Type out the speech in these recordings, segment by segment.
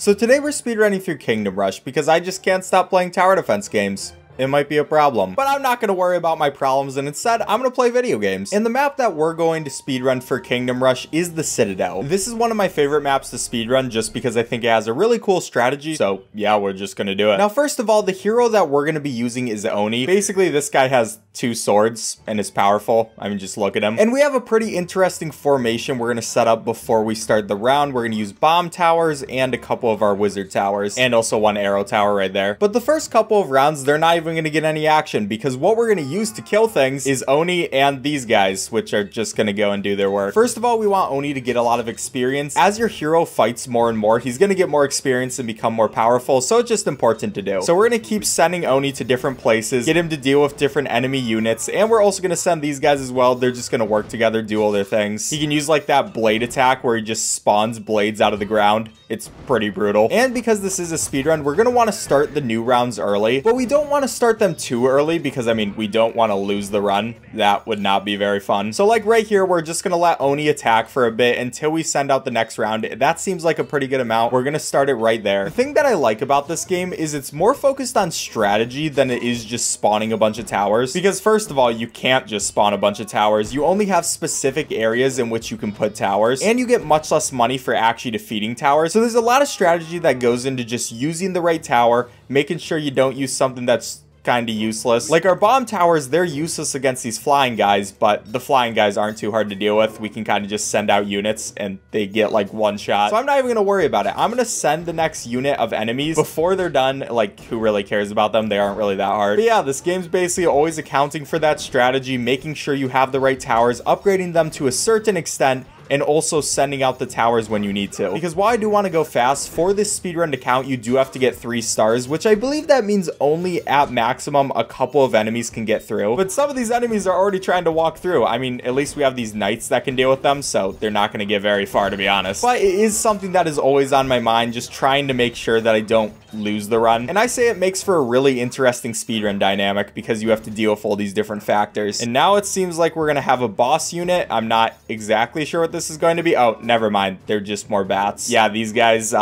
So today we're speedrunning through Kingdom Rush because I just can't stop playing tower defense games. It might be a problem, but I'm not going to worry about my problems, and instead I'm going to play video games. And the map that we're going to speedrun for Kingdom Rush is the Citadel. This is one of my favorite maps to speedrun just because I think it has a really cool strategy, so yeah, we're just going to do it. Now first of all, the hero that we're going to be using is Oni. Basically this guy has two swords and is powerful. I mean, just look at him. And we have a pretty interesting formation we're going to set up before we start the round. We're going to use bomb towers and a couple of our wizard towers and also one arrow tower right there. But the first couple of rounds, they're not even going to get any action because what we're going to use to kill things is Oni and these guys, which are just going to go and do their work. First of all, we want Oni to get a lot of experience. As your hero fights more and more, he's going to get more experience and become more powerful, so it's just important to do. So we're going to keep sending Oni to different places, get him to deal with different enemy units, and we're also going to send these guys as well. They're just going to work together, do all their things. He can use like that blade attack where he just spawns blades out of the ground. It's pretty brutal. And because this is a speedrun, we're going to want to start the new rounds early, but we don't want to start them too early because, I mean, we don't want to lose the run. That would not be very fun. So like right here, we're just going to let Oni attack for a bit until we send out the next round. That seems like a pretty good amount. We're going to start it right there. The thing that I like about this game is it's more focused on strategy than it is just spawning a bunch of towers. Because first of all, you can't just spawn a bunch of towers. You only have specific areas in which you can put towers, and you get much less money for actually defeating towers. So there's a lot of strategy that goes into just using the right tower, making sure you don't use something that's kind of useless. Like our bomb towers, they're useless against these flying guys, but the flying guys aren't too hard to deal with. We can kind of just send out units and they get like one shot. So I'm not even going to worry about it. I'm going to send the next unit of enemies before they're done. Like, who really cares about them? They aren't really that hard. But yeah, this game's basically always accounting for that strategy, making sure you have the right towers, upgrading them to a certain extent, and also sending out the towers when you need to. Because while I do want to go fast, for this speedrun to count, you do have to get 3 stars, which I believe that means only at maximum a couple of enemies can get through. But some of these enemies are already trying to walk through. I mean, at least we have these knights that can deal with them, so they're not going to get very far, to be honest. But it is something that is always on my mind, just trying to make sure that I don't lose the run. And I say it makes for a really interesting speedrun dynamic because you have to deal with all these different factors. And now it seems like we're going to have a boss unit. I'm not exactly sure what this is going to be. Oh, never mind. They're just more bats. Yeah, these guys,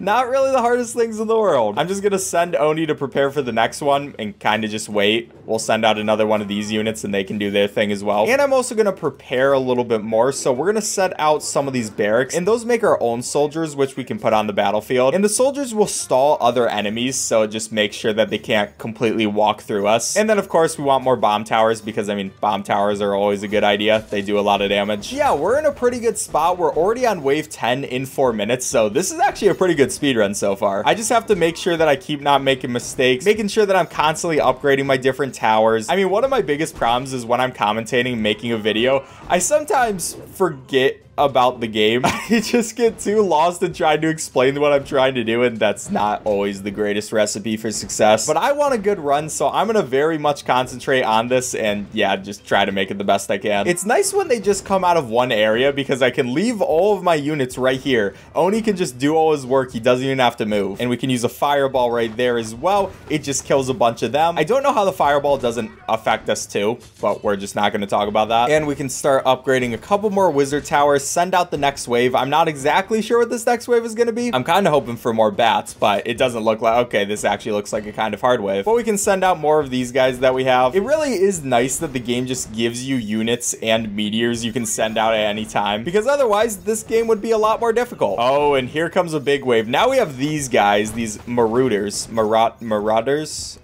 not really the hardest things in the world. I'm just going to send Oni to prepare for the next one and kind of just wait. We'll send out another one of these units and they can do their thing as well. And I'm also going to prepare a little bit more. So we're going to set out some of these barracks, and those make our own soldiers, which we can put on the battlefield. And the soldiers will stall other enemies, so just make sure that they can't completely walk through us. And then of course we want more bomb towers because, I mean, bomb towers are always a good idea. They do a lot of damage. Yeah, we're in a pretty good spot. We're already on wave 10 in 4 minutes. So this is actually a pretty good speedrun so far. I just have to make sure that I keep not making mistakes, making sure that I'm constantly upgrading my different towers. I mean, one of my biggest problems is when I'm commentating, making a video, I sometimes forget about the game. I just get too lost in trying to explain what I'm trying to do, and that's not always the greatest recipe for success. But I want a good run, so I'm gonna very much concentrate on this and yeah, just try to make it the best I can. It's nice when they just come out of one area because I can leave all of my units right here. Oni can just do all his work. He doesn't even have to move. And we can use a fireball right there as well. It just kills a bunch of them. I don't know how the fireball doesn't affect us too, but we're just not gonna talk about that. And we can start upgrading a couple more wizard towers, send out the next wave. I'm not exactly sure what this next wave is going to be. I'm kind of hoping for more bats, but it doesn't look like, okay, this actually looks like a kind of hard wave. But we can send out more of these guys that we have. It really is nice that the game just gives you units and meteors you can send out at any time, because otherwise this game would be a lot more difficult. Oh, and here comes a big wave. Now we have these guys, these marauders.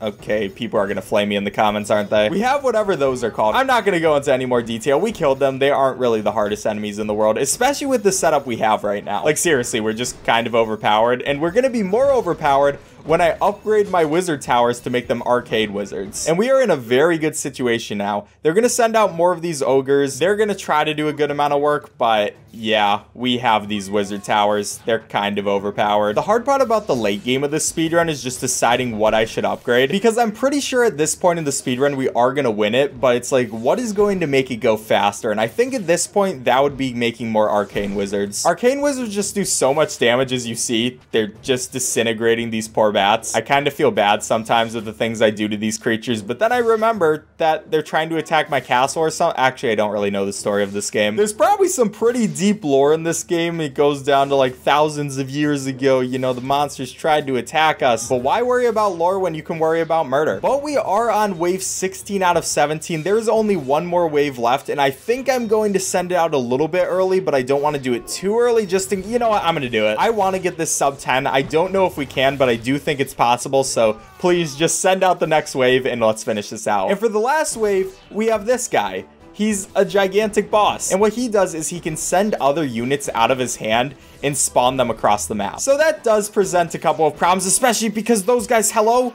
Okay, people are going to flame me in the comments, aren't they? We have whatever those are called. I'm not going to go into any more detail. We killed them. They aren't really the hardest enemies in the world, especially with the setup we have right now. Like, seriously, we're just kind of overpowered, and we're gonna be more overpowered when I upgrade my wizard towers to make them arcade wizards. And we are in a very good situation now. They're gonna send out more of these ogres. They're gonna try to do a good amount of work, but yeah, we have these wizard towers. They're kind of overpowered. The hard part about the late game of this speedrun is just deciding what I should upgrade, because I'm pretty sure at this point in the speedrun we are gonna win it, but it's like, what is going to make it go faster? And I think at this point that would be making more arcane wizards. Arcane wizards just do so much damage, as you see. They're just disintegrating these poor formats. I kind of feel bad sometimes of the things I do to these creatures, but then I remember that they're trying to attack my castle or something. Actually, I don't really know the story of this game. There's probably some pretty deep lore in this game. It goes down to like thousands of years ago. You know, the monsters tried to attack us, but why worry about lore when you can worry about murder? But we are on wave 16 out of 17. There's only one more wave left, and I think I'm going to send it out a little bit early, but I don't want to do it too early. Just think, you know what, I'm gonna do it. I want to get this sub 10. I don't know if we can, but I do think it's possible, so please just send out the next wave and let's finish this out. And for the last wave, we have this guy. He's a gigantic boss, and what he does is he can send other units out of his hand and spawn them across the map. So that does present a couple of problems, especially because those guys, hello?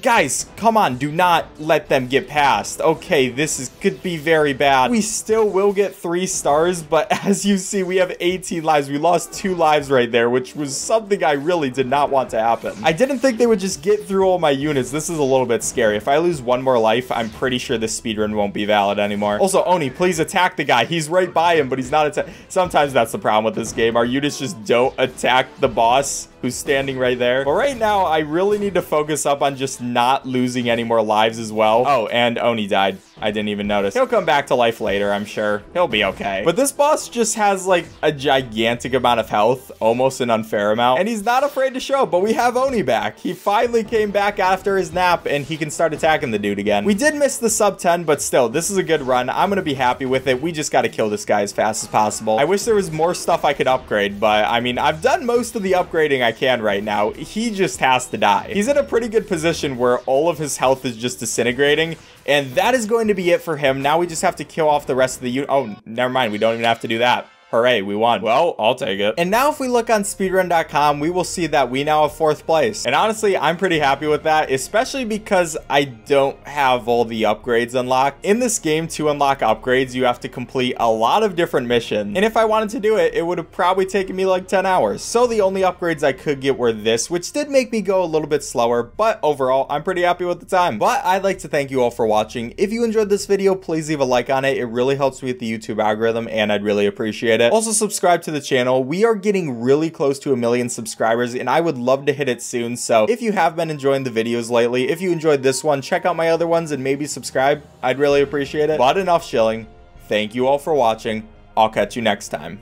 Guys, come on, do not let them get past. Okay, this could be very bad. We still will get 3 stars, but as you see, we have 18 lives. We lost 2 lives right there, which was something I really did not want to happen. I didn't think they would just get through all my units. This is a little bit scary. If I lose 1 more life, I'm pretty sure this speedrun won't be valid anymore. Also, Oni, please attack the guy. He's right by him, but he's not attacking. Sometimes that's the problem with this game. Our units just don't attack the boss who's standing right there. But right now, I really need to focus up on just not losing any more lives as well. Oh, and Oni died. I didn't even notice. He'll come back to life later, I'm sure. He'll be okay. But this boss just has like a gigantic amount of health, almost an unfair amount, and he's not afraid to show up. But we have Oni back. He finally came back after his nap, and he can start attacking the dude again. We did miss the sub 10, but still, this is a good run. I'm gonna be happy with it. We just gotta kill this guy as fast as possible. I wish there was more stuff I could upgrade, but I mean, I've done most of the upgrading I can right now. He just has to die. He's in a pretty good position where all of his health is just disintegrating, and that is going to be it for him. Now we just have to kill off the rest of the unit. Oh, never mind. We don't even have to do that. Hooray, we won. Well, I'll take it. And now if we look on speedrun.com, we will see that we now have 4th place. And honestly, I'm pretty happy with that, especially because I don't have all the upgrades unlocked. In this game, to unlock upgrades, you have to complete a lot of different missions. And if I wanted to do it, it would have probably taken me like 10 hours. So the only upgrades I could get were this, which did make me go a little bit slower, but overall, I'm pretty happy with the time. But I'd like to thank you all for watching. If you enjoyed this video, please leave a like on it. It really helps me with the YouTube algorithm, and I'd really appreciate it. Also, subscribe to the channel. We are getting really close to 1 million subscribers, and I would love to hit it soon. So if you have been enjoying the videos lately, if you enjoyed this one, check out my other ones and maybe subscribe. I'd really appreciate it. But enough shilling. Thank you all for watching. I'll catch you next time.